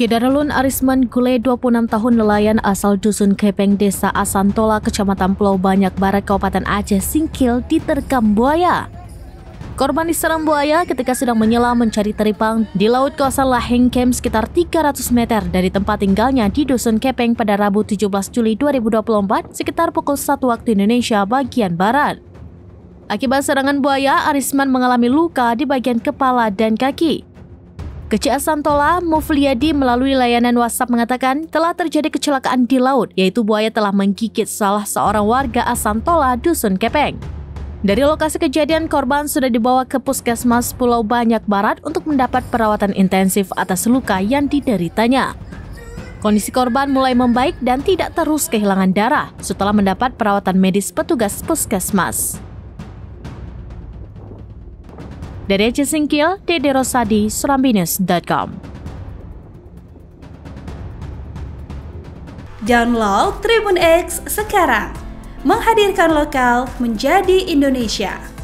Cedera Arisman Gule, 26 tahun nelayan asal Dusun Kepeng, Desa Asantola, Kecamatan Pulau Banyak Barat, Kabupaten Aceh Singkil, diterkam buaya. Korban diserang buaya ketika sedang menyelam mencari teripang di laut kawasan Lahengkem sekitar 300 meter dari tempat tinggalnya di Dusun Kepeng pada Rabu 17 Juli 2024 sekitar pukul 1 waktu Indonesia bagian Barat. Akibat serangan buaya, Arisman mengalami luka di bagian kepala dan kaki. Kecil Asantola, Mufliadi melalui layanan WhatsApp mengatakan telah terjadi kecelakaan di laut, yaitu buaya telah menggigit salah seorang warga Asantola, Dusun Kepeng. Dari lokasi kejadian, korban sudah dibawa ke Puskesmas Pulau Banyak Barat untuk mendapat perawatan intensif atas luka yang dideritanya. Kondisi korban mulai membaik dan tidak terus kehilangan darah setelah mendapat perawatan medis petugas Puskesmas. Dari Aceh Singkil, Dede Rosadi, Serambinews.com. Download TribunX sekarang, menghadirkan lokal menjadi Indonesia.